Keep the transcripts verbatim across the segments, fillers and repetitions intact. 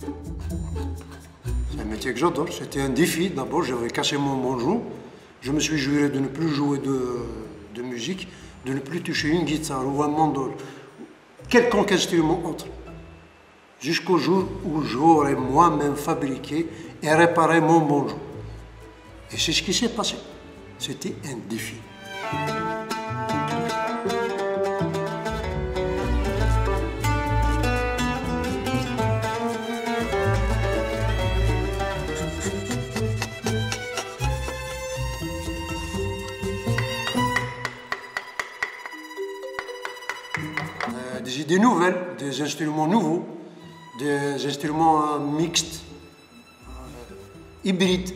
C'est un métier que j'adore, c'était un défi. D'abord, j'avais cassé mon banjo. Je me suis juré de ne plus jouer de, de musique, de ne plus toucher une guitare ou un mandol, quelconque instrument autre. Jusqu'au jour où j'aurai moi-même fabriqué et réparé mon banjo. Et c'est ce qui s'est passé. C'était un défi. Euh, des idées nouvelles, des instruments nouveaux, des instruments euh, mixtes, euh, hybrides.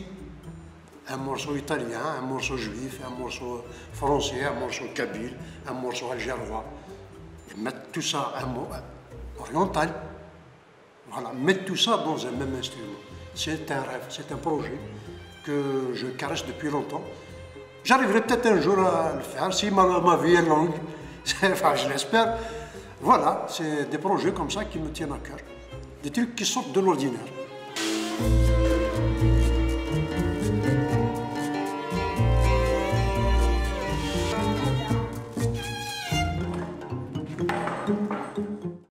Un morceau italien, un morceau juif, un morceau français, un morceau kabyle, un morceau algérois. Et mettre tout ça, un mot oriental, voilà, mettre tout ça dans un même instrument. C'est un rêve, c'est un projet que je caresse depuis longtemps. J'arriverai peut-être un jour à le faire, si ma, ma vie est longue, enfin je l'espère. Voilà, c'est des projets comme ça qui me tiennent à cœur, des trucs qui sortent de l'ordinaire.